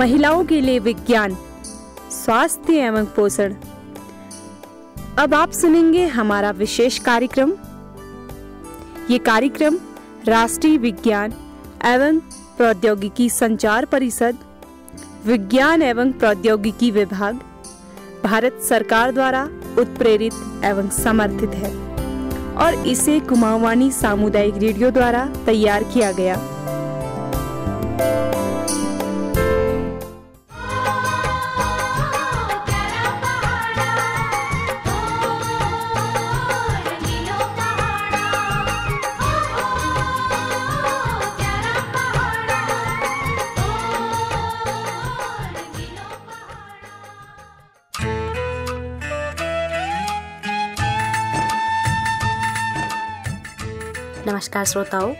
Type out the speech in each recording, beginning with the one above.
महिलाओं के लिए विज्ञान, स्वास्थ्य एवं पोषण। अब आप सुनेंगे हमारा विशेष कार्यक्रम। ये कार्यक्रम राष्ट्रीय विज्ञान एवं प्रौद्योगिकी संचार परिषद, विज्ञान एवं प्रौद्योगिकी विभाग, भारत सरकार द्वारा उत्प्रेरित एवं समर्थित है और इसे कुमाऊंनी सामुदायिक रेडियो द्वारा तैयार किया गया। नमस्कार श्रोताओं,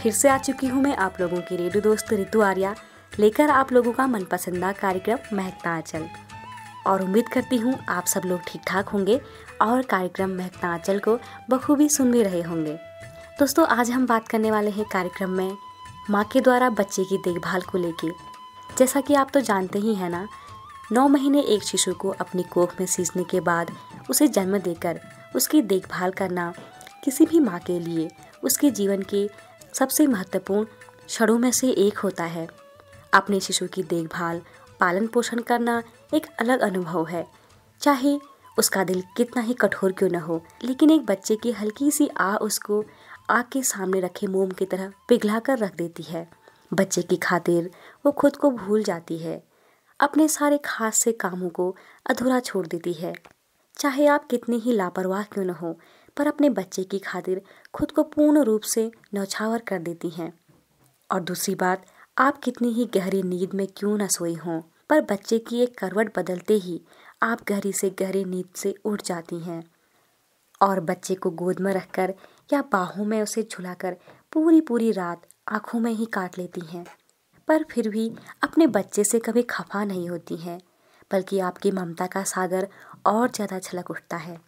फिर से आ चुकी हूँ मैं आप लोगों की रेडियो दोस्त रितु आर्य, लेकर आप लोगों का मनपसंदा कार्यक्रम महकता आंचल। और उम्मीद करती हूँ आप सब लोग ठीक ठाक होंगे और कार्यक्रम महकता आंचल को बखूबी सुन भी रहे होंगे। दोस्तों, आज हम बात करने वाले हैं कार्यक्रम में माँ के द्वारा बच्चे की देखभाल को लेके। जैसा कि आप तो जानते ही हैं ना, 9 महीने एक शिशु को अपनी कोख में सींचने के बाद उसे जन्म देकर उसकी देखभाल करना किसी भी माँ के लिए उसके जीवन के सबसे महत्वपूर्ण क्षणों में से एक होता है। अपने शिशु की देखभाल, पालन पोषण करना एक अलग अनुभव है। चाहे उसका दिल कितना ही कठोर क्यों न हो, लेकिन एक बच्चे की हल्की सी आह उसको आग के सामने रखे मोम की तरह पिघला कर रख देती है। बच्चे की खातिर वो खुद को भूल जाती है, अपने सारे खास से कामों को अधूरा छोड़ देती है। चाहे आप कितनी ही लापरवाह क्यों न हो, पर अपने बच्चे की खातिर खुद को पूर्ण रूप से न्यौछावर कर देती हैं। और दूसरी बात, आप कितनी ही गहरी नींद में क्यों न सोई हों, पर बच्चे की एक करवट बदलते ही आप गहरी से गहरी नींद से उठ जाती हैं और बच्चे को गोद में रखकर या बाहों में उसे झुलाकर पूरी पूरी रात आँखों में ही काट लेती हैं। पर फिर भी अपने बच्चे से कभी खफा नहीं होती हैं, बल्कि आपकी ममता का सागर और ज़्यादा छलक उठता है।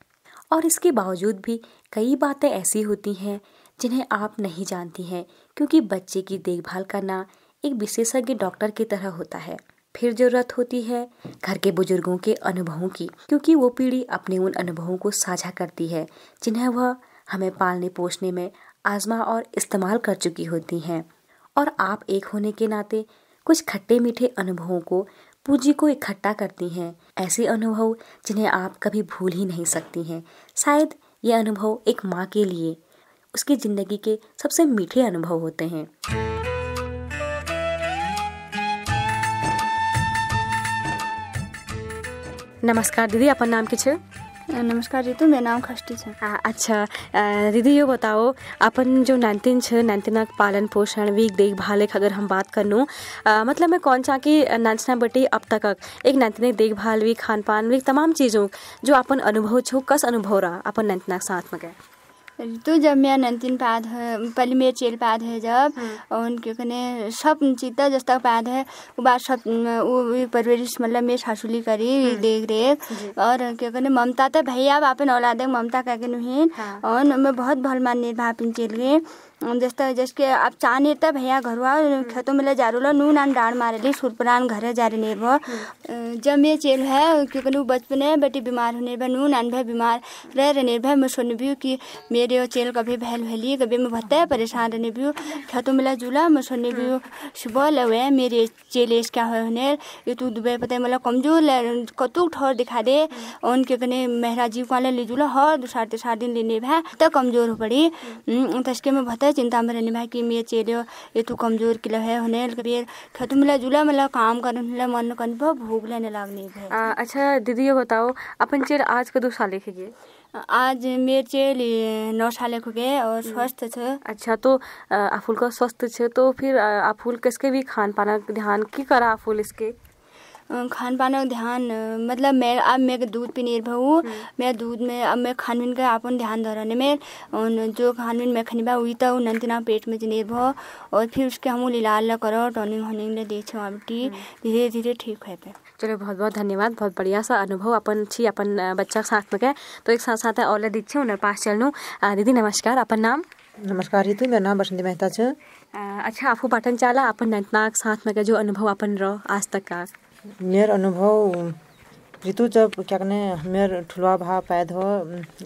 और इसके बावजूद भी कई बातें ऐसी होती हैं जिन्हें आप नहीं जानती हैं, क्योंकि बच्चे की देखभाल करना एक विशेषज्ञ डॉक्टर की तरह होता है। फिर ज़रूरत होती है घर के बुजुर्गों के अनुभवों की, क्योंकि वो पीढ़ी अपने उन अनुभवों को साझा करती है जिन्हें वह हमें पालने पोषने में आजमा और इस्तेमाल कर चुकी होती हैं। और आप एक होने के नाते कुछ खट्टे मीठे अनुभवों को, पूंजी को इकट्ठा करती हैं। ऐसे अनुभव जिन्हें आप कभी भूल ही नहीं सकती हैं। शायद ये अनुभव एक माँ के लिए उसकी ज़िंदगी के सबसे मीठे अनुभव होते हैं। नमस्कार दीदी, अपन नाम क्या है? नमस्कार रितु, मेरा नाम खष्टी है। अच्छा दीदी, ये बताओ अपन जो नानतीन है, नानतीन का पालन पोषण वीक देखभाल अगर हम बात कर लूँ, मतलब मैं कौन सा कि नानचना बेटी अब तक एक नानतीन देखभाल वीक, खान पान वीक, तमाम चीज़ों जो अपन अनुभव छो, कस अनुभव रहा अपन नानतीन साथ में? रितु, जब मेरा नंतिन पैद है, पहले मेरे चेल पैद है, जब उनके कने सब चीता जस्ता पैद है, वो बात सब वो परवरिश मतलब मेरे सासुली करी देख रेख। और क्या कने ममता तो भैया अपन औलाद ममता कह के नुहन। और मैं बहुत भलमान निर्भा पिन चेल गए जस्ता जसके आप चा नेता भैया घरवा खेतों में ले जा रो नून आन डाड़ मारे ली सुरपुरान घर जा रही निर्भर। जब मेरे चेल है क्योंकि वो बचपन है बेटी बीमार हो निर्भर, नून आन भय बीमार रह निर्भय। मैं सुन भी कि मेरे वो चेल कभी भैल भैली कभी मैं भत्ता है परेशान रहने भी खेतों में जुला। मैं सुन भी सुबह लवे मेरे चेल एस क्या हो नेर ये तू दुबे पता है मतलब कमजोर कतुक ठोर दिखा दे। और उनके कने मेहरा जीव वाले ले जुला हर 2-4 दिन लेने भा तो कमजोर हो पड़ी। तस्के में भत्ता चिंता में रहने भाई कि मेरे चेलो ये तू कमजोर किलो है होने खेतों में जुला मतलब काम करने मन कन पर भूख लेने लागने। अच्छा दीदी, ये बताओ अपन चेल आज का 2 साल लिखे गए? आज मेरे चेल 9 साल को गए और स्वस्थ छे। अच्छा, तो आफूल का स्वस्थ छे तो फिर आफूल किसके भी खान पान ध्यान की करा? आफूल इसके खान पान ध्यान मतलब मैं अब मैं दूध पे निर्भर हूँ। मैं दूध में अब मैं खानवीन का अपन ध्यान धराने में जो खानवीन मैं खनिबा हुई था वो नंतना पेट में निर्भर। और फिर उसके हम लाल करो टॉनिंग होनिंग ने दे छो आबटी धीरे धीरे ठीक है पे। चलो बहुत बहुत धन्यवाद, बहुत बढ़िया सा अनुभव अपन छी अपन बच्चा के साथ में। तो एक साथ साथ और दीदी उन्हें पास चलूँ। दीदी नमस्कार, अपन नाम? नमस्कार रितु, मेरा नाम बसंती मेहता छ। अच्छा, आपको पाटन चाला अपन नैतनाक साथ में का जो अनुभव अपन रहो आज तक का? मेरा अनुभव रितु, जब क्या कहने मेरा ठुलवा भा पैद हो,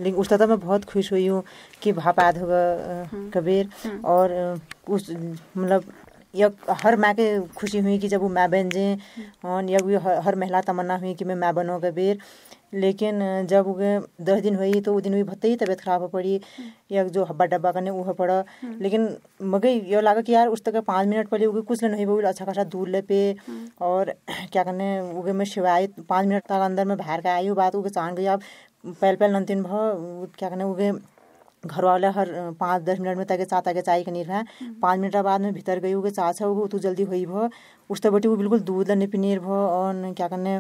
लेकिन उस तरह मैं बहुत खुश हुई हूँ कि भा पैद होगा कबीर। और उस मतलब यह हर माँ के खुशी हुई कि जब वो माँ बन जाए, और यह हर महिला तमन्ना हुई कि मैं माँ बनूँ कबीर। लेकिन जब उगे 10 दिन हुई तो वो दिन भी बहुत ही तबीयत खराब हो पड़ी, या जो हब्बा डब्बा करने वो हो पड़ा। लेकिन मगे ये लगा कि यार उस तक 5 मिनट पहले उगे कुछ नहीं हुई, अच्छा खासा दूर ले पे। और क्या करने उगे मैं शिवाय 5 मिनट तक अंदर में बाहर का आई हूँ, बात उगे चाँद गई। अब पहल पहल नंतिन भाव क्या करने उगे घर वाले हर 5-10 मिनट में तक साथ आगे चाय कनीर है। 5 मिनट बाद में भीतर गई उगे चाचा उगे तू जल्दी हुई भो, उस तक बटी वो बिल्कुल दूध लेने पीनीर भो और क्या करने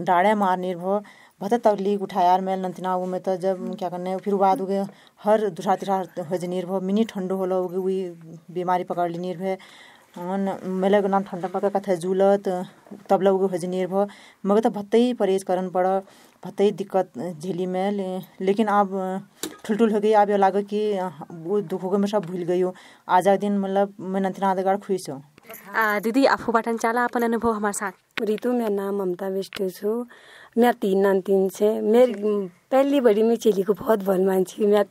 डाड़े मार निर्भो बहुत तकलीफ उठाया यार मैं नंतना। में तो जब क्या करने फिर बाद उगे हर दूसरा तीसरा हो जाए निर्भो मिनी ठंडो होला उगे वही बीमारी पकड़ ली निर्भे। और मेले नाम ठंडा पका कथा जूलत तबला उगे हो जाए निर्भो, मगर तो भत्ते ही परहेज करन पड़ा, भत्ते ही दिक्कत झेली मैं। लेकिन अब ठुलठुल हो गई, अब यह लगा कि वो दुखों को मैं सब भूल गई हूँ। आज का दिन मतलब मैं नंतना आधार खुश हूँ। दीदी, आपको पाटन चाला अपन अनुभव हमारे साथ? रितु, मेरा नाम ममता बिष्टे छू। मैं 3 नातिन से मेरी पहली बड़ी में चेली को बहुत भल मानी। मैं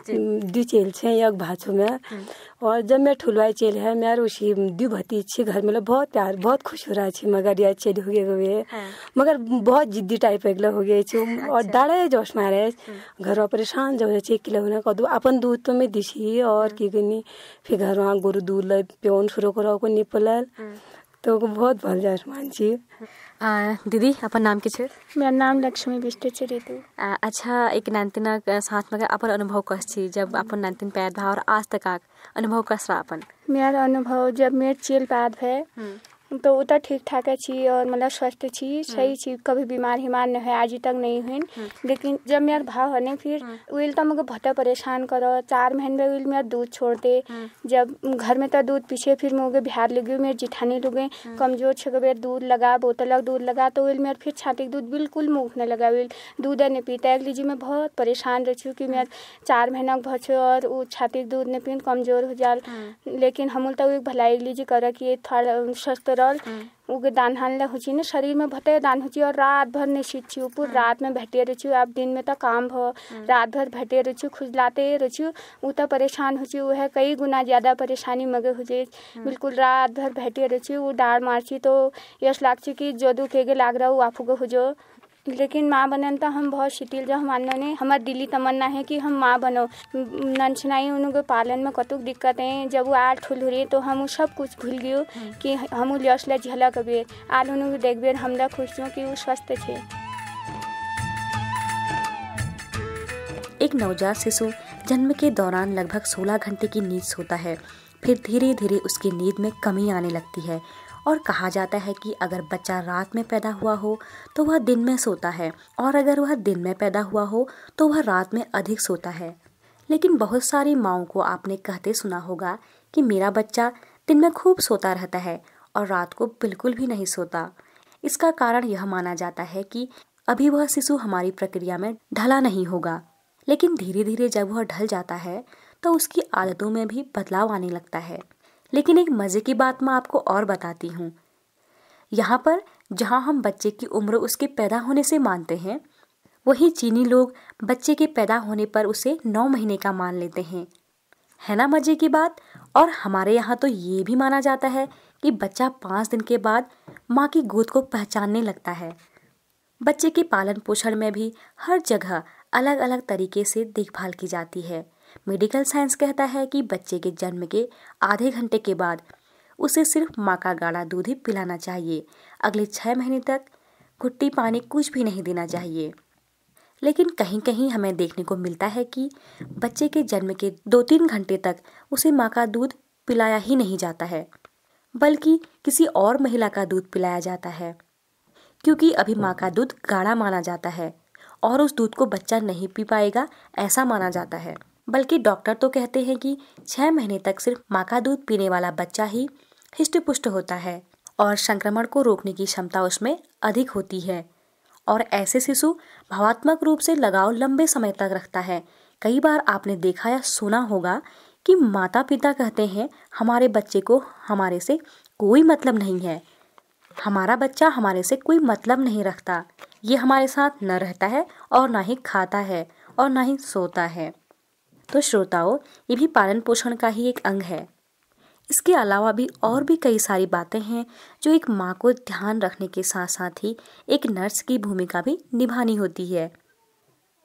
2 चेल से एक भाचू में, और जब मैं ठुलवाई चेल है मैं उसी 2 भती अच्छी घर में बहुत प्यार बहुत खुश हो रहा थी। मगर यह चेली हो गए मगर बहुत जिद्दी टाइप एकला हो गए छू, और डाड़ा जोश मारे घर में परेशान जो है किला होने कदू अपन दूध तो मैं दिशी। और की गई फिर घर वहाँ गोरु दूध ल प्योन शुरू करो को निपलल तो बहुत भल जाए मानसी। दीदी, अपन नाम की छे? मेरा नाम लक्ष्मी बिष्टे छे रितु। अच्छा, एक नानतिना साथ में अपन अनुभव कस छी जब अपन नानतिन पैद भा और आज तक का अनुभव कस रहा अपन? मेरा अनुभव जब मेरे चेल पैद भे तो उतना ठीक ठाक छी और मतलब स्वस्थ छी, सही छी, कभी बीमार हिमार नहीं है, आज तक नहीं हुई। लेकिन जब मेरा भाव होने फिर उल तो मुझे बहुत परेशान करो। 4 महीने में उल मेरा दूध छोड़ दे, जब घर में तो दूध पीछे फिर मुझे बिहार लग गई, मेरे जिठानी लग गए कमजोर छे, दूध लगा बोतल दूध लगा तो उल मेरा फिर छाती दूध बिल्कुल मुँह नहीं लगा, उल दूध नहीं पीता। एक लीजिए मैं बहुत परेशान रही कि मैं 4 महीना भर और वो छाती दूध नहीं पी कमजोर हो जाए। लेकिन हम तो भलाई लीजिए कर कि थोड़ा स्वस्थ उगे दान हानला हो न शरीर में भटे दान हो, और रात भर नहीं सीची पूरी रात में भेटे रही। अब दिन में तो काम भो, रात भर भेटे रही खुजलाते रही, उ तो परेशान हो वह कई गुना ज़्यादा परेशानी मगे हो जाए। बिल्कुल रात भर भेटे रही, वो डार मारची तो यश लाग कि जदू के लाग रहा वो आफूगे हो जो। लेकिन माँ बनन तो हम बहुत शिथिल जो हमारे ने हमार दिली तमन्ना है कि हम माँ बनो नंचनाई उनको पालन में कतुक दिक्कतें जब वो आर ठुल हो रही तो हम सब कुछ भूल गयो कि हम यशला झला कबीर आल उनको देख बेर हमला खुश हूँ कि वो स्वस्थ है। एक नवजात शिशु जन्म के दौरान लगभग 16 घंटे की नींद सोता है, फिर धीरे धीरे उसकी नींद में कमी आने लगती है। और कहा जाता है कि अगर बच्चा रात में पैदा हुआ हो तो वह दिन में सोता है, और अगर वह दिन में पैदा हुआ हो तो वह रात में अधिक सोता है। लेकिन बहुत सारी माँओं को आपने कहते सुना होगा कि मेरा बच्चा दिन में खूब सोता रहता है और रात को बिल्कुल भी नहीं सोता। इसका कारण यह माना जाता है कि अभी वह शिशु हमारी प्रक्रिया में ढला नहीं होगा, लेकिन धीरे धीरे जब वह ढल जाता है तो उसकी आदतों में भी बदलाव आने लगता है। लेकिन एक मज़े की बात मैं आपको और बताती हूँ। यहाँ पर जहाँ हम बच्चे की उम्र उसके पैदा होने से मानते हैं, वहीं चीनी लोग बच्चे के पैदा होने पर उसे 9 महीने का मान लेते हैं, है ना मज़े की बात। और हमारे यहाँ तो ये भी माना जाता है कि बच्चा 5 दिन के बाद माँ की गोद को पहचानने लगता है। बच्चे के पालन पोषण में भी हर जगह अलग अलग तरीके से देखभाल की जाती है। मेडिकल साइंस कहता है कि बच्चे के जन्म के आधे घंटे के बाद उसे सिर्फ माँ का गाढ़ा दूध ही पिलाना चाहिए। अगले 6 महीने तक घुट्टी पानी कुछ भी नहीं देना चाहिए। लेकिन कहीं कहीं हमें देखने को मिलता है कि बच्चे के जन्म के 2-3 घंटे तक उसे माँ का दूध पिलाया ही नहीं जाता है, बल्कि किसी और महिला का दूध पिलाया जाता है, क्योंकि अभी माँ का दूध गाढ़ा माना जाता है और उस दूध को बच्चा नहीं पी पाएगा ऐसा माना जाता है। बल्कि डॉक्टर तो कहते हैं कि 6 महीने तक सिर्फ माँ का दूध पीने वाला बच्चा ही हृष्टपुष्ट होता है और संक्रमण को रोकने की क्षमता उसमें अधिक होती है, और ऐसे शिशु भावात्मक रूप से लगाव लंबे समय तक रखता है। कई बार आपने देखा या सुना होगा कि माता पिता कहते हैं हमारे बच्चे को हमारे से कोई मतलब नहीं है, हमारा बच्चा हमारे से कोई मतलब नहीं रखता, ये हमारे साथ न रहता है और ना ही खाता है और ना ही सोता है। तो श्रोताओं, ये भी पालन पोषण का ही एक अंग है। इसके अलावा भी और भी कई सारी बातें हैं जो एक माँ को ध्यान रखने के साथ साथ ही एक नर्स की भूमिका भी निभानी होती है।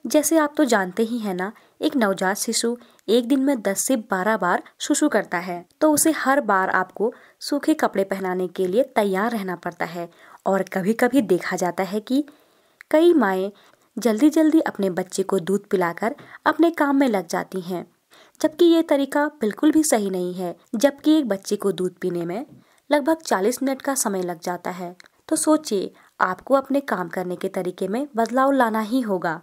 जैसे आप तो जानते ही हैं ना, एक नवजात शिशु एक दिन में 10 से 12 बार शुशु करता है, तो उसे हर बार आपको सूखे कपड़े पहनाने के लिए तैयार रहना पड़ता है। और कभी कभी देखा जाता है कि कई माएँ जल्दी जल्दी अपने बच्चे को दूध पिलाकर अपने काम में लग जाती हैं, जबकि ये तरीका बिल्कुल भी सही नहीं है। जबकि एक बच्चे को दूध पीने में लगभग 40 मिनट का समय लग जाता है, तो सोचिए आपको अपने काम करने के तरीके में बदलाव लाना ही होगा।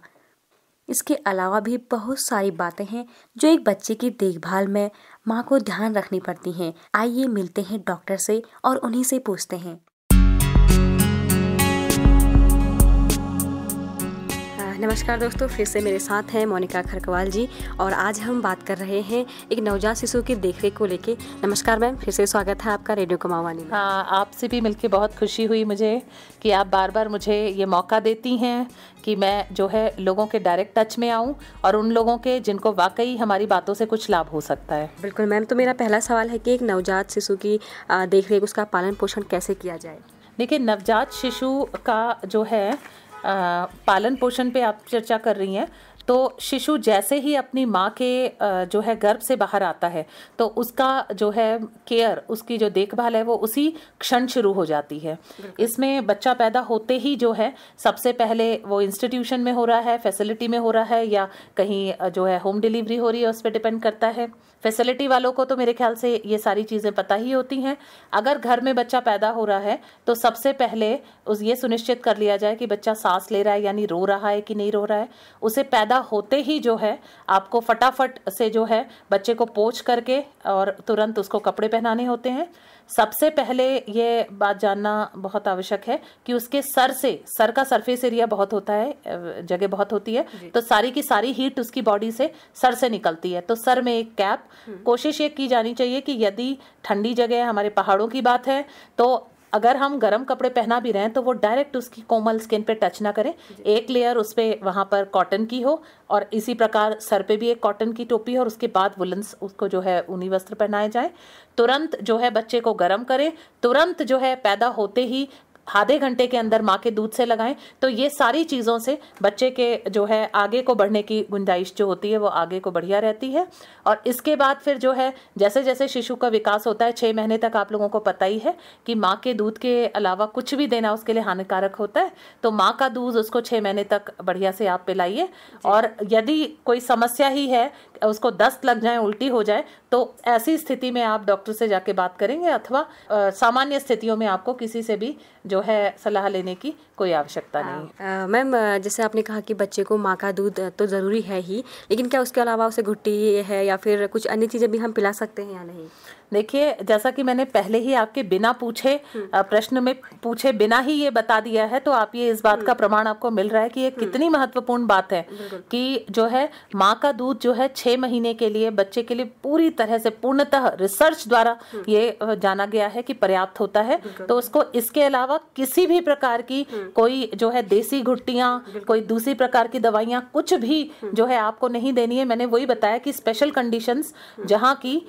इसके अलावा भी बहुत सारी बातें हैं जो एक बच्चे की देखभाल में माँ को ध्यान रखनी पड़ती हैं। आइए मिलते हैं डॉक्टर से और उन्हीं से पूछते हैं। नमस्कार दोस्तों, फिर से मेरे साथ हैं मोनिका खरगवाल जी और आज हम बात कर रहे हैं एक नवजात शिशु की देखरेख को लेके। नमस्कार मैम, फिर से स्वागत है आपका रेडियो कुमाऊंनी। हाँ, आपसे भी मिलके बहुत खुशी हुई मुझे कि आप बार बार मुझे ये मौका देती हैं कि मैं जो है लोगों के डायरेक्ट टच में आऊँ और उन लोगों के जिनको वाकई हमारी बातों से कुछ लाभ हो सकता है। बिल्कुल मैम, तो मेरा पहला सवाल है कि एक नवजात शिशु की देखरेख, उसका पालन पोषण कैसे किया जाए। देखिए, नवजात शिशु का जो है पालन पोषण पे आप चर्चा कर रही हैं, तो शिशु जैसे ही अपनी माँ के जो है गर्भ से बाहर आता है तो उसका जो है केयर, उसकी जो देखभाल है वो उसी क्षण शुरू हो जाती है। इसमें बच्चा पैदा होते ही जो है सबसे पहले वो इंस्टीट्यूशन में हो रहा है, फैसिलिटी में हो रहा है या कहीं जो है होम डिलीवरी हो रही है, उस पर डिपेंड करता है। फैसिलिटी वालों को तो मेरे ख्याल से ये सारी चीज़ें पता ही होती हैं। अगर घर में बच्चा पैदा हो रहा है तो सबसे पहले उस ये सुनिश्चित कर लिया जाए कि बच्चा सांस ले रहा है यानी रो रहा है कि नहीं रो रहा है। उसे पैदा होते ही जो है आपको फटाफट से जो है बच्चे को पोंछ करके और तुरंत उसको कपड़े पहनाने होते हैं। सबसे पहले ये बात जानना बहुत आवश्यक है कि उसके सर से, सर का सरफेस एरिया बहुत होता है, जगह बहुत होती है, तो सारी की सारी हीट उसकी बॉडी से सर से निकलती है, तो सर में एक कैप। कोशिश ये की जानी चाहिए कि यदि ठंडी जगह है, हमारे पहाड़ों की बात है, तो अगर हम गर्म कपड़े पहना भी रहे हैं तो वो डायरेक्ट उसकी कोमल स्किन पे टच ना करें। एक लेयर उस पर वहाँ पर कॉटन की हो और इसी प्रकार सर पे भी एक कॉटन की टोपी हो और उसके बाद वुलन्स उसको जो है ऊनी वस्त्र पहनाए जाएं। तुरंत जो है बच्चे को गर्म करें, तुरंत जो है पैदा होते ही आधे घंटे के अंदर माँ के दूध से लगाएं। तो ये सारी चीज़ों से बच्चे के जो है आगे को बढ़ने की गुंजाइश जो होती है वो आगे को बढ़िया रहती है। और इसके बाद फिर जो है जैसे जैसे शिशु का विकास होता है, 6 महीने तक आप लोगों को पता ही है कि माँ के दूध के अलावा कुछ भी देना उसके लिए हानिकारक होता है, तो माँ का दूध उसको 6 महीने तक बढ़िया से आप पिलाइए। और यदि कोई समस्या ही है, उसको दस्त लग जाए, उल्टी हो जाए, तो ऐसी स्थिति में आप डॉक्टर से जाके बात करेंगे अथवा सामान्य स्थितियों में आपको किसी से भी जो है सलाह लेने की कोई आवश्यकता नहीं। मैम, जैसे आपने कहा कि बच्चे को माँ का दूध तो ज़रूरी है ही, लेकिन क्या उसके अलावा उसे घुट्टी है या फिर कुछ अन्य चीज़ें भी हम पिला सकते हैं या नहीं? देखिए, जैसा कि मैंने पहले ही आपके बिना पूछे प्रश्न में पूछे बिना ही ये बता दिया है, तो आप ये इस बात का प्रमाण आपको मिल रहा है कि ये कितनी महत्वपूर्ण बात है कि जो है माँ का दूध जो है 6 महीने के लिए बच्चे के लिए पूरी तरह से पूर्णतः रिसर्च द्वारा ये जाना गया है कि पर्याप्त होता है। तो उसको इसके अलावा किसी भी प्रकार की कोई जो है देसी घुट्टियाँ, कोई दूसरी प्रकार की दवाइयाँ, कुछ भी जो है आपको नहीं देनी है। मैंने वही बताया कि स्पेशल कंडीशंस जहाँ की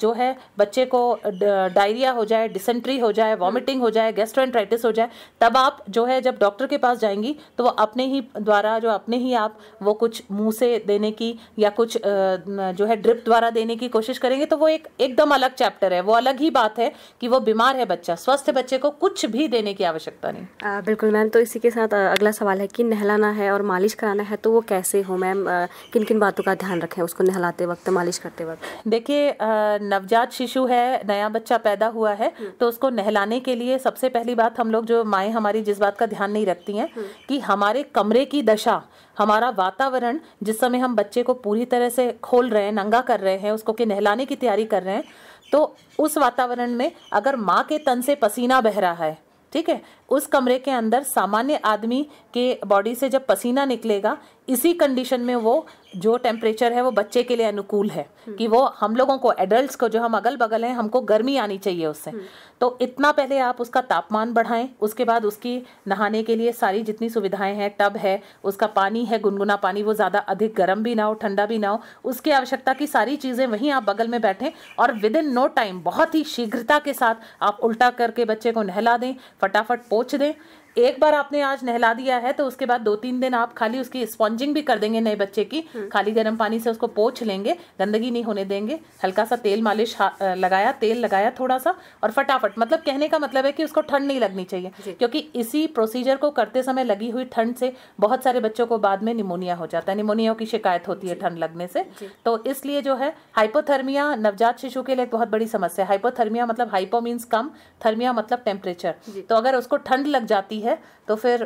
जो है बच्चे को डायरिया हो जाए, डिसेंट्री हो जाए, वॉमिटिंग हो जाए, गैस्ट्रोएंटेराइटिस हो जाए, तब आप जो है जब डॉक्टर के पास जाएंगी तो वो अपने ही द्वारा जो अपने ही आप वो कुछ मुंह से देने की या कुछ जो है ड्रिप द्वारा देने की कोशिश करेंगे, तो वो एक एकदम अलग चैप्टर है, वो अलग ही बात है कि वो बीमार है बच्चा। स्वस्थ बच्चे को कुछ भी देने की आवश्यकता नहीं। बिल्कुल मैम, तो इसी के साथ अगला सवाल है कि नहलाना है और मालिश कराना है तो वो कैसे हो मैम, किन किन बातों का ध्यान रखें उसको नहलाते वक्त, मालिश करते वक्त? देखिए, नवजात शिशु है, नया बच्चा पैदा हुआ है, तो उसको नहलाने के लिए सबसे पहली बात हम लोग जो माएँ हमारी जिस बात का ध्यान नहीं रखती हैं कि हमारे कमरे की दशा, हमारा वातावरण, जिस समय हम बच्चे को पूरी तरह से खोल रहे हैं, नंगा कर रहे हैं, उसको के नहलाने की तैयारी कर रहे हैं, तो उस वातावरण में अगर माँ के तन से पसीना बह रहा है, ठीक है, उस कमरे के अंदर सामान्य आदमी के बॉडी से जब पसीना निकलेगा, इसी कंडीशन में वो जो टेम्परेचर है वो बच्चे के लिए अनुकूल है कि वो हम लोगों को एडल्ट्स को जो हम अगल बगल हैं हमको गर्मी आनी चाहिए उससे। तो इतना पहले आप उसका तापमान बढ़ाएं, उसके बाद उसकी नहाने के लिए सारी जितनी सुविधाएं हैं, टब है, उसका पानी है गुनगुना पानी, वो ज़्यादा अधिक गर्म भी ना हो ठंडा भी ना हो, उसकी आवश्यकता की सारी चीज़ें वहीं आप बगल में बैठें और विद इन नो टाइम बहुत ही शीघ्रता के साथ आप उल्टा करके बच्चे को नहला दें, फटाफट पोंछ दें। एक बार आपने आज नहला दिया है तो उसके बाद 2-3 दिन आप खाली उसकी स्पॉन्जिंग भी कर देंगे नए बच्चे की, खाली गर्म पानी से उसको पोंछ लेंगे, गंदगी नहीं होने देंगे, हल्का सा तेल मालिश लगाया, तेल लगाया थोड़ा सा और फटाफट, मतलब कहने का मतलब है कि उसको ठंड नहीं लगनी चाहिए, क्योंकि इसी प्रोसीजर को करते समय लगी हुई ठंड से बहुत सारे बच्चों को बाद में निमोनिया हो जाता है, निमोनिया की शिकायत होती है ठंड लगने से। तो इसलिए जो है हाइपोथर्मिया नवजात शिशु के लिए एक बहुत बड़ी समस्या है। हाइपोथर्मिया मतलब हाइपो मीन्स कम, थर्मिया मतलब टेम्परेचर। तो अगर उसको ठंड लग जाती है तो फिर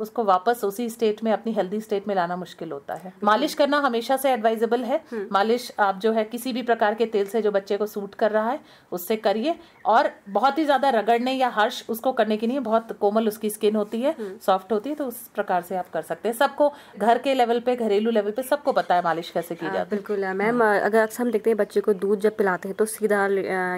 उसको वापस उसी स्टेट में अपनी हेल्दी स्टेट में लाना मुश्किल होता है। मालिश करना हमेशा से एडवाइजेबल है। मालिश आप जो है किसी भी प्रकार के तेल से जो बच्चे को सूट कर रहा है उससे करिए, और बहुत ही ज्यादा रगड़ने या हार्श उसको करने की नहीं, बहुत कोमल उसकी स्किन होती है, सॉफ्ट होती है, तो उस प्रकार से आप कर सकते हैं। सबको घर के लेवल पे, घरेलू लेवल पे सबको पता है मालिश कैसे की जाती है। बिल्कुल मैम, अगर अक्सर हम देखते हैं बच्चे को दूध जब पिलाते हैं तो सीधा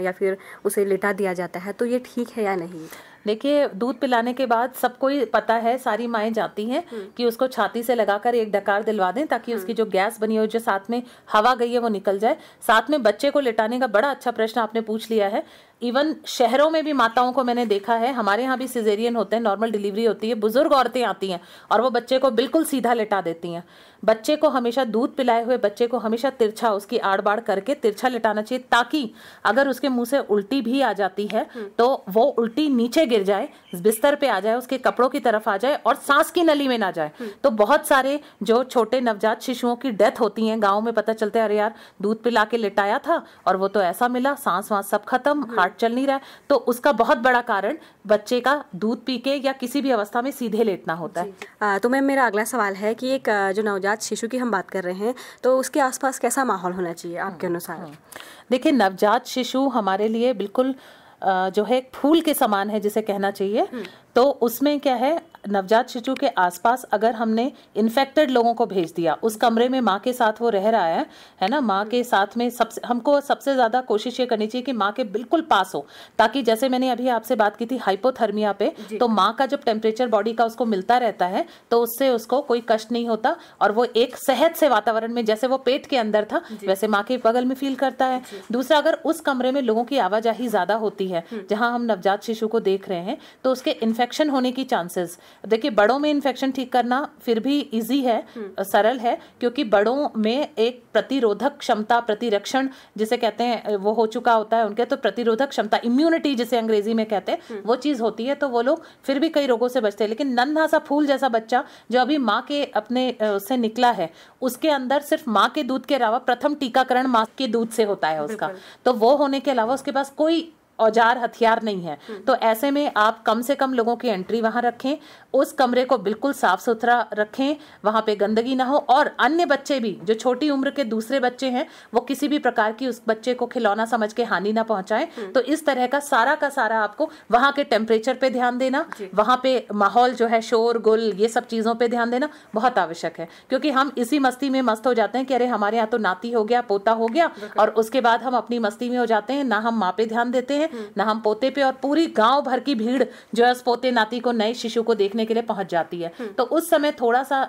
या फिर उसे लेटा दिया जाता है, तो ये ठीक है या नहीं? देखिए, दूध पिलाने के बाद सबको ही पता है, सारी माएँ जाती हैं कि उसको छाती से लगाकर एक डकार दिलवा दें ताकि उसकी जो गैस बनी हो, जो साथ में हवा गई है, वो निकल जाए। साथ में बच्चे को लिटाने का बड़ा अच्छा प्रश्न आपने पूछ लिया है। इवन शहरों में भी माताओं को मैंने देखा है, हमारे यहाँ भी सिजेरियन होते हैं, नॉर्मल डिलीवरी होती है, बुजुर्ग औरतें आती हैं और वो बच्चे को बिल्कुल सीधा लिटा देती हैं। बच्चे को हमेशा, दूध पिलाए हुए बच्चे को हमेशा तिरछा, उसकी आड़ बाड़ करके तिरछा लिटाना चाहिए, ताकि अगर उसके मुंह से उल्टी भी आ जाती है तो वो उल्टी नीचे गिर जाए, बिस्तर पे आ जाए, उसके कपड़ों की तरफ आ जाए और सांस की नली में ना जाए। तो बहुत सारे जो छोटे नवजात शिशुओं की डेथ होती है, गाँव में पता चलता है, अरे यार दूध पिला के लिटाया था और वो तो ऐसा मिला, सांस वांस सब खत्म, चल नहीं रहा है। तो उसका बहुत बड़ा कारण बच्चे का दूध पी के या किसी भी अवस्था में सीधे लेटना होता है। तो मैम, मेरा अगला सवाल है कि एक जो नवजात शिशु की हम बात कर रहे हैं तो उसके आसपास कैसा माहौल होना चाहिए आपके अनुसार? देखिए, नवजात शिशु हमारे लिए बिल्कुल जो है एक फूल के समान है जिसे कहना चाहिए। तो उसमें क्या है, नवजात शिशु के आसपास अगर हमने इन्फेक्टेड लोगों को भेज दिया, उस कमरे में माँ के साथ वो रह रहा है ना, माँ के साथ में सबसे हमको सबसे ज़्यादा कोशिश ये करनी चाहिए कि माँ के बिल्कुल पास हो, ताकि जैसे मैंने अभी आपसे बात की थी हाइपोथर्मिया पे, तो माँ का जब टेम्परेचर बॉडी का उसको मिलता रहता है तो उससे उसको कोई कष्ट नहीं होता और वो एक सेहत से वातावरण में, जैसे वो पेट के अंदर था वैसे माँ के बगल में फील करता है। दूसरा, अगर उस कमरे में लोगों की आवाजाही ज़्यादा होती है जहाँ हम नवजात शिशु को देख रहे हैं तो उसके इन्फेक्शन होने की चांसेस। देखिए, बड़ों में इन्फेक्शन ठीक करना फिर भी इजी है, सरल है, क्योंकि बड़ों में एक प्रतिरोधक क्षमता, प्रतिरक्षण जिसे कहते हैं, वो हो चुका होता है उनके। तो प्रतिरोधक क्षमता, इम्यूनिटी जिसे अंग्रेजी में कहते हैं, वो चीज़ होती है, तो वो लोग फिर भी कई रोगों से बचते हैं। लेकिन नन्हा सा फूल जैसा बच्चा जो अभी माँ के अपने से निकला है, उसके अंदर सिर्फ माँ के दूध के अलावा प्रथम टीकाकरण माँ के दूध से होता है उसका, तो वो होने के अलावा उसके पास कोई औजार, हथियार नहीं है। तो ऐसे में आप कम से कम लोगों की एंट्री वहाँ रखें, उस कमरे को बिल्कुल साफ सुथरा रखें, वहाँ पे गंदगी ना हो, और अन्य बच्चे भी जो छोटी उम्र के दूसरे बच्चे हैं वो किसी भी प्रकार की उस बच्चे को खिलौना समझ के हानि ना पहुँचाएं। तो इस तरह का सारा आपको वहाँ के टेम्परेचर पे ध्यान देना, वहाँ पे माहौल जो है, शोर गुल, ये सब चीज़ों पर ध्यान देना बहुत आवश्यक है, क्योंकि हम इसी मस्ती में मस्त हो जाते हैं कि अरे हमारे यहाँ तो नाती हो गया, पोता हो गया, और उसके बाद हम अपनी मस्ती में हो जाते हैं, ना हम माँ पे ध्यान देते हैं ना हम पोते पे, और पूरी गांव भर की भीड़ जो है पोते नाती को, नए शिशु को देखने के लिए पहुंच जाती है। तो उस समय थोड़ा सा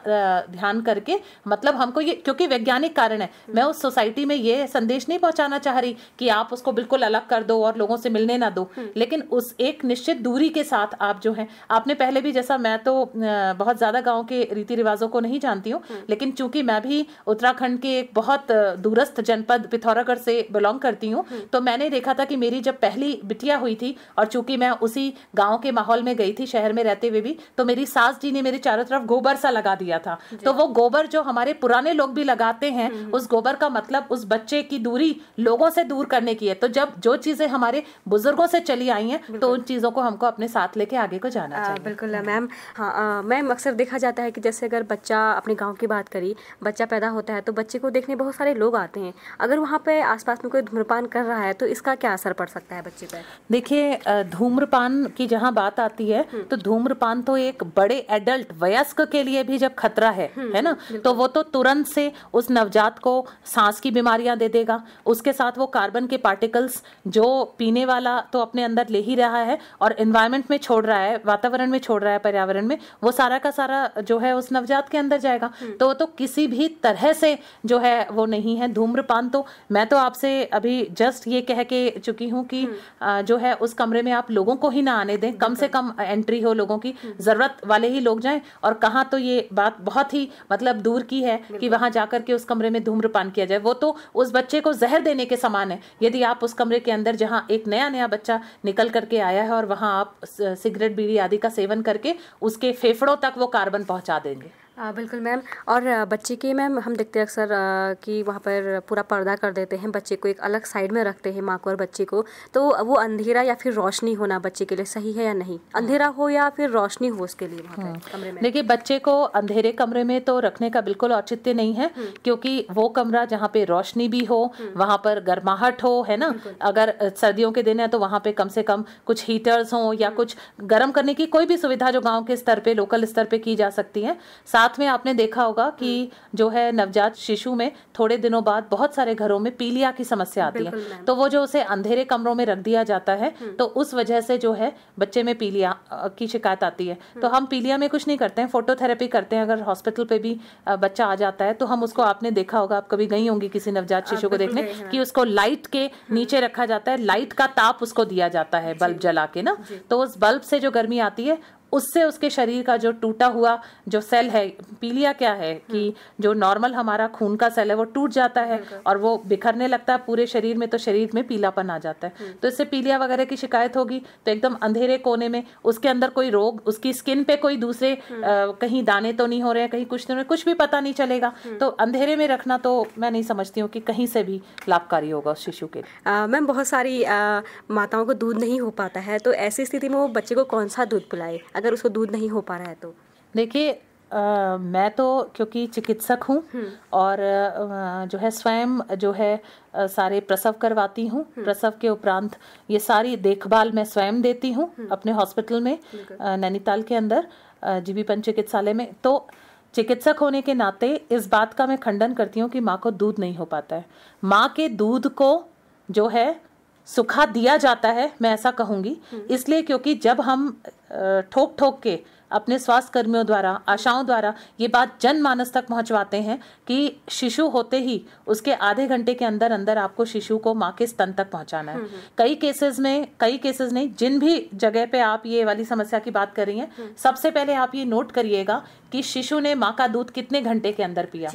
ध्यान करके, मतलब हमको ये, क्योंकि वैज्ञानिक कारण है, मैं उस सोसाइटी में ये संदेश नहीं पहुंचाना चाह रही कि आप उसको बिल्कुल अलग कर दो और लोगों से मिलने ना दो, लेकिन उस एक निश्चित दूरी के साथ आप जो है, आपने पहले भी जैसा, मैं तो बहुत ज्यादा गाँव के रीति रिवाजों को नहीं जानती हूँ, लेकिन चूंकि मैं भी उत्तराखंड के एक बहुत दूरस्थ जनपद पिथौरागढ़ से बिलोंग करती हूँ, तो मैंने देखा था कि मेरी जब पहली बिटिया हुई थी, और चूंकि मैं उसी गांव के माहौल में गई थी शहर में रहते हुए भी, तो मेरी सास जी ने मेरे चारों तरफ गोबर सा लगा दिया था। तो वो गोबर जो हमारे पुराने लोग भी लगाते हैं, उस गोबर का मतलब उस बच्चे की दूरी लोगों से दूर करने की है। तो जब जो चीजें हमारे बुजुर्गों से चली आई हैं तो उन चीजों को हमको अपने साथ लेके आगे को जाना चाहिए। बिल्कुल मैम, हाँ मैम, अक्सर देखा जाता है कि जैसे अगर बच्चा, अपने गाँव की बात करी, बच्चा पैदा होता है तो बच्चे को देखने बहुत सारे लोग आते हैं, अगर वहाँ पे आसपास में कोई धूम्रपान कर रहा है तो इसका क्या असर पड़ सकता है? बच्चे पे? देखिए, धूम्रपान की जहाँ बात आती है तो धूम्रपान तो एक बड़े एडल्ट वयस्क के लिए भी जब खतरा है ना, तो वो तो तुरंत से उस नवजात को सांस की बीमारियां दे देगा। उसके साथ वो कार्बन के पार्टिकल्स जो पीने वाला तो अपने अंदर ले ही रहा है और एनवायरमेंट में छोड़ रहा है, वातावरण में छोड़ रहा है, पर्यावरण में, वो सारा का सारा जो है उस नवजात के अंदर जाएगा। तो किसी भी तरह से जो है वो नहीं है धूम्रपान। तो मैं तो आपसे अभी जस्ट ये कह के चुकी हूँ कि जो है उस कमरे में आप लोगों को ही ना आने दें, कम से कम एंट्री हो, लोगों की जरूरत वाले ही लोग जाएं। और कहाँ तो ये बात बहुत ही मतलब दूर की है कि वहाँ जाकर के उस कमरे में धूम्रपान किया जाए, वो तो उस बच्चे को जहर देने के समान है। यदि आप उस कमरे के अंदर जहाँ एक नया नया बच्चा निकल करके आया है और वहाँ आप सिगरेट बीड़ी आदि का सेवन करके उसके फेफड़ों तक वो कार्बन पहुँचा देंगे। बिल्कुल मैम। और बच्चे की मैम हम देखते हैं अक्सर कि वहाँ पर पूरा पर्दा कर देते हैं, बच्चे को एक अलग साइड में रखते हैं, माँ को और बच्चे को। तो वो अंधेरा या फिर रोशनी होना बच्चे के लिए सही है या नहीं? अंधेरा हो या फिर रोशनी हो उसके लिए वहाँ कमरे में? देखिए, बच्चे को अंधेरे कमरे में तो रखने का बिल्कुल औचित्य नहीं है, क्योंकि वो कमरा जहाँ पे रोशनी भी हो, वहाँ पर गर्माहट हो, है ना। अगर सर्दियों के दिन है तो वहाँ पे कम से कम कुछ हीटर्स हों या कुछ गर्म करने की कोई भी सुविधा जो गाँव के स्तर पर, लोकल स्तर पर की जा सकती है। साथ में आपने देखा होगा कि जो है नवजात शिशु में थोड़े दिनों बाद बहुत सारे घरों में पीलिया की समस्या आती है, तो वो जो उसे अंधेरे कमरों में रख दिया जाता है तो उस वजह से जो है बच्चे में पीलिया की शिकायत आती है। तो हम पीलिया में कुछ नहीं करते हैं, फोटोथेरेपी करते हैं। अगर हॉस्पिटल पे भी बच्चा आ जाता है तो हम उसको, आपने देखा होगा, आप कभी गई होंगी किसी नवजात शिशु को देखने कि उसको लाइट के नीचे रखा जाता है, लाइट का ताप उसको दिया जाता है बल्ब जला के ना, तो उस बल्ब से जो गर्मी आती है उससे उसके शरीर का जो टूटा हुआ जो सेल है, पीलिया क्या है कि जो नॉर्मल हमारा खून का सेल है वो टूट जाता है और वो बिखरने लगता है पूरे शरीर में, तो शरीर में पीलापन आ जाता है। तो इससे पीलिया वगैरह की शिकायत होगी। तो एकदम अंधेरे कोने में, उसके अंदर कोई रोग, उसकी स्किन पे कोई दूसरे कहीं दाने तो नहीं हो रहे हैं, कहीं कुछ नहीं, कुछ भी पता नहीं चलेगा। तो अंधेरे में रखना तो मैं नहीं समझती हूँ कि कहीं से भी लाभकारी होगा उस शिशु के लिए। मैम, बहुत सारी माताओं को दूध नहीं हो पाता है, तो ऐसी स्थिति में वो बच्चे को कौन सा दूध पिलाए अगर उसको दूध नहीं हो पा रहा है तो? देखिए, मैं तो क्योंकि चिकित्सक हूँ और जो है स्वयं जो है सारे प्रसव करवाती हूँ, प्रसव के उपरांत ये सारी देखभाल मैं स्वयं देती हूँ अपने हॉस्पिटल में नैनीताल के अंदर जीबी पंच चिकित्सालय में। तो चिकित्सक होने के नाते इस बात का मैं खंडन करती हूँ कि माँ को दूध नहीं हो पाता है। माँ के दूध को जो है सुखा दिया जाता है, मैं ऐसा कहूँगी, इसलिए क्योंकि जब हम ठोक ठोक के अपने स्वास्थ्य कर्मियों द्वारा, आशाओं द्वारा ये बात जनमानस तक पहुंचवाते हैं कि शिशु होते ही उसके आधे घंटे के अंदर अंदर आपको शिशु को माँ के स्तन तक पहुंचाना है। कई केसेस में, कई केसेस नहीं, जिन भी जगह पे आप ये वाली समस्या की बात कर रही हैं, सबसे पहले आप ये नोट करिएगा कि शिशु ने माँ का दूध कितने घंटे के अंदर पिया।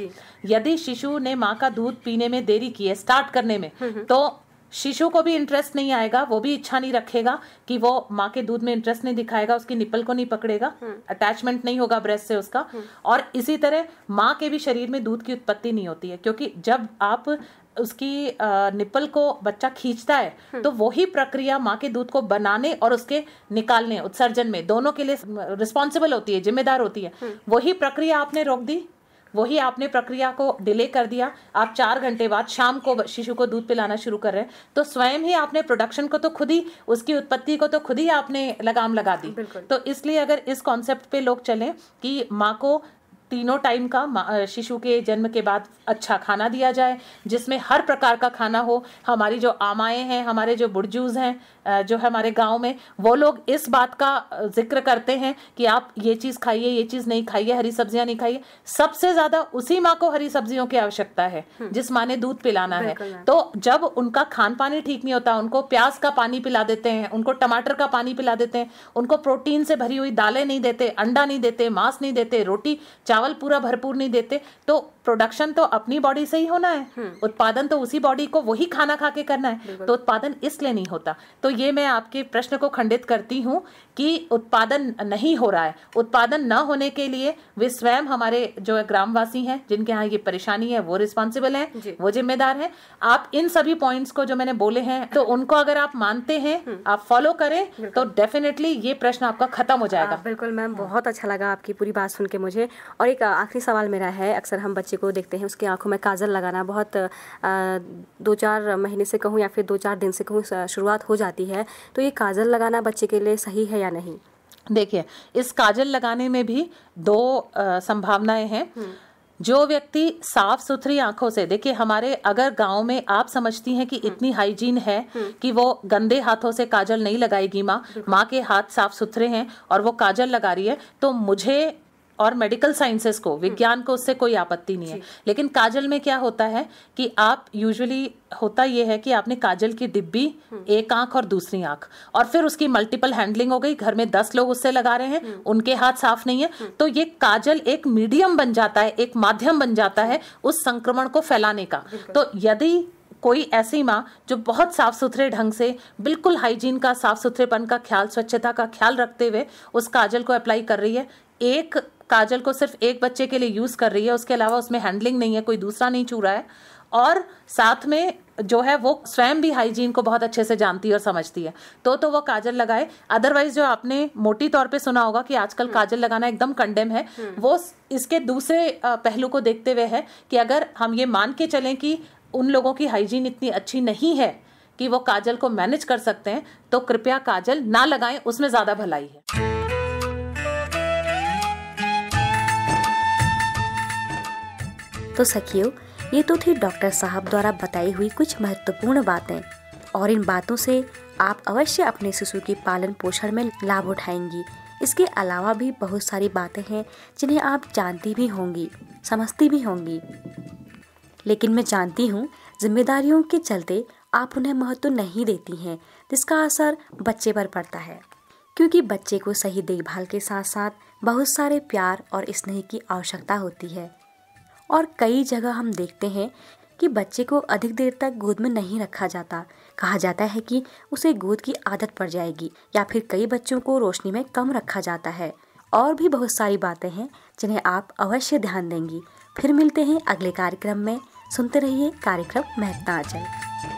यदि शिशु ने माँ का दूध पीने में देरी की है, स्टार्ट करने में, तो शिशु को भी इंटरेस्ट नहीं आएगा, वो भी इच्छा नहीं रखेगा कि वो माँ के दूध में इंटरेस्ट नहीं दिखाएगा, उसकी निपल को नहीं पकड़ेगा, अटैचमेंट नहीं होगा ब्रेस्ट से उसका। और इसी तरह माँ के भी शरीर में दूध की उत्पत्ति नहीं होती है, क्योंकि जब आप उसकी निपल को बच्चा खींचता है तो वही प्रक्रिया माँ के दूध को बनाने और उसके निकालने, उत्सर्जन में, दोनों के लिए रिस्पॉन्सिबल होती है, जिम्मेदार होती है। वही प्रक्रिया आपने रोक दी, वही आपने प्रक्रिया को डिले कर दिया। आप 4 घंटे बाद शाम को शिशु को दूध पिलाना शुरू कर रहे हैं, तो स्वयं ही आपने प्रोडक्शन को तो खुद ही, उसकी उत्पत्ति को तो खुद ही आपने लगाम लगा दी। तो इसलिए अगर इस कॉन्सेप्ट पे लोग चलें कि माँ को तीनों टाइम का, शिशु के जन्म के बाद अच्छा खाना दिया जाए जिसमें हर प्रकार का खाना हो। हमारी जो आमाएँ हैं, हमारे जो बुर्जूज हैं जो हमारे गांव में, वो लोग इस बात का जिक्र करते हैं कि आप ये चीज़ खाइए, ये चीज़ नहीं खाइए, हरी सब्जियां नहीं खाइए। सबसे ज़्यादा उसी माँ को हरी सब्जियों की आवश्यकता है जिस माँ ने दूध पिलाना है। तो जब उनका खान पान ठीक नहीं होता, उनको प्याज का पानी पिला देते हैं, उनको टमाटर का पानी पिला देते हैं, उनको प्रोटीन से भरी हुई दालें नहीं देते, अंडा नहीं देते, मांस नहीं देते, रोटी चावल पूरा भरपूर नहीं देते, तो प्रोडक्शन तो अपनी बॉडी से ही होना है, उत्पादन तो उसी बॉडी को वही खाना खा के करना है, तो उत्पादन इसलिए नहीं होता। तो ये मैं आपके प्रश्न को खंडित करती हूँ कि उत्पादन नहीं हो रहा है। उत्पादन न होने के लिए वे स्वयं, हमारे जो ग्रामवासी हैं जिनके यहाँ ये परेशानी है, वो रिस्पॉन्सिबल हैं, वो जिम्मेदार हैं। आप इन सभी पॉइंट्स को जो मैंने बोले हैं, तो उनको अगर आप मानते हैं, आप फॉलो करें, तो डेफिनेटली ये प्रश्न आपका खत्म हो जाएगा। बिल्कुल मैम, बहुत अच्छा लगा आपकी पूरी बात सुन के मुझे। और एक आखिरी सवाल मेरा है, अक्सर हम बच्चे बच्चे को देखते हैं उसकी आंखों में काजल लगाना बहुत 2-4 महीने से कहूँ या फिर 2-4 दिन से कहूँ शुरुआत हो जाती है, तो ये काजल लगाना बच्चे के लिए सही है या नहीं? देखिए, इस काजल लगाने में भी 2 संभावनाएं हैं। जो व्यक्ति साफ सुथरी आंखों से, देखिए हमारे अगर गांव में आप समझती हैं कि इतनी हाइजीन है कि वो गंदे हाथों से काजल नहीं लगाएगी माँ के हाथ साफ सुथरे हैं और वो काजल लगा रही है, तो मुझे और मेडिकल साइंसेस को, विज्ञान को उससे कोई आपत्ति नहीं है। लेकिन काजल में क्या होता है कि आप यूजुअली होता यह है कि आपने काजल की डिब्बी, एक आंख और दूसरी आंख, और फिर उसकी मल्टीपल हैंडलिंग हो गई, घर में 10 लोग उससे लगा रहे हैं, उनके हाथ साफ नहीं है, तो ये काजल एक मीडियम बन जाता है, एक माध्यम बन जाता है उस संक्रमण को फैलाने का। तो यदि कोई ऐसी माँ जो बहुत साफ सुथरे ढंग से, बिल्कुल हाइजीन का, साफ सुथरेपन का ख्याल, स्वच्छता का ख्याल रखते हुए उस काजल को अप्लाई कर रही है, एक काजल को सिर्फ एक बच्चे के लिए यूज़ कर रही है, उसके अलावा उसमें हैंडलिंग नहीं है, कोई दूसरा नहीं छू रहा है, और साथ में जो है वो स्वयं भी हाइजीन को बहुत अच्छे से जानती है और समझती है, तो वो काजल लगाए। अदरवाइज जो आपने मोटी तौर पे सुना होगा कि आजकल काजल लगाना एकदम कंडेम है, वो इसके दूसरे पहलू को देखते हुए है कि अगर हम ये मान के चलें कि उन लोगों की हाइजीन इतनी अच्छी नहीं है कि वो काजल को मैनेज कर सकते हैं, तो कृपया काजल ना लगाएं, उसमें ज़्यादा भलाई है। तो सखियों, ये तो थी डॉक्टर साहब द्वारा बताई हुई कुछ महत्वपूर्ण बातें, और इन बातों से आप अवश्य अपने शिशु के पालन पोषण में लाभ उठाएंगी। इसके अलावा भी बहुत सारी बातें हैं जिन्हें आप जानती भी होंगी, समझती भी होंगी, लेकिन मैं जानती हूँ जिम्मेदारियों के चलते आप उन्हें महत्व नहीं देती हैं, जिसका असर बच्चे पर पड़ता है, क्योंकि बच्चे को सही देखभाल के साथ साथ बहुत सारे प्यार और स्नेह की आवश्यकता होती है। और कई जगह हम देखते हैं कि बच्चे को अधिक देर तक गोद में नहीं रखा जाता, कहा जाता है कि उसे गोद की आदत पड़ जाएगी, या फिर कई बच्चों को रोशनी में कम रखा जाता है। और भी बहुत सारी बातें हैं जिन्हें आप अवश्य ध्यान देंगी। फिर मिलते हैं अगले कार्यक्रम में, सुनते रहिए कार्यक्रम महकता आंचल।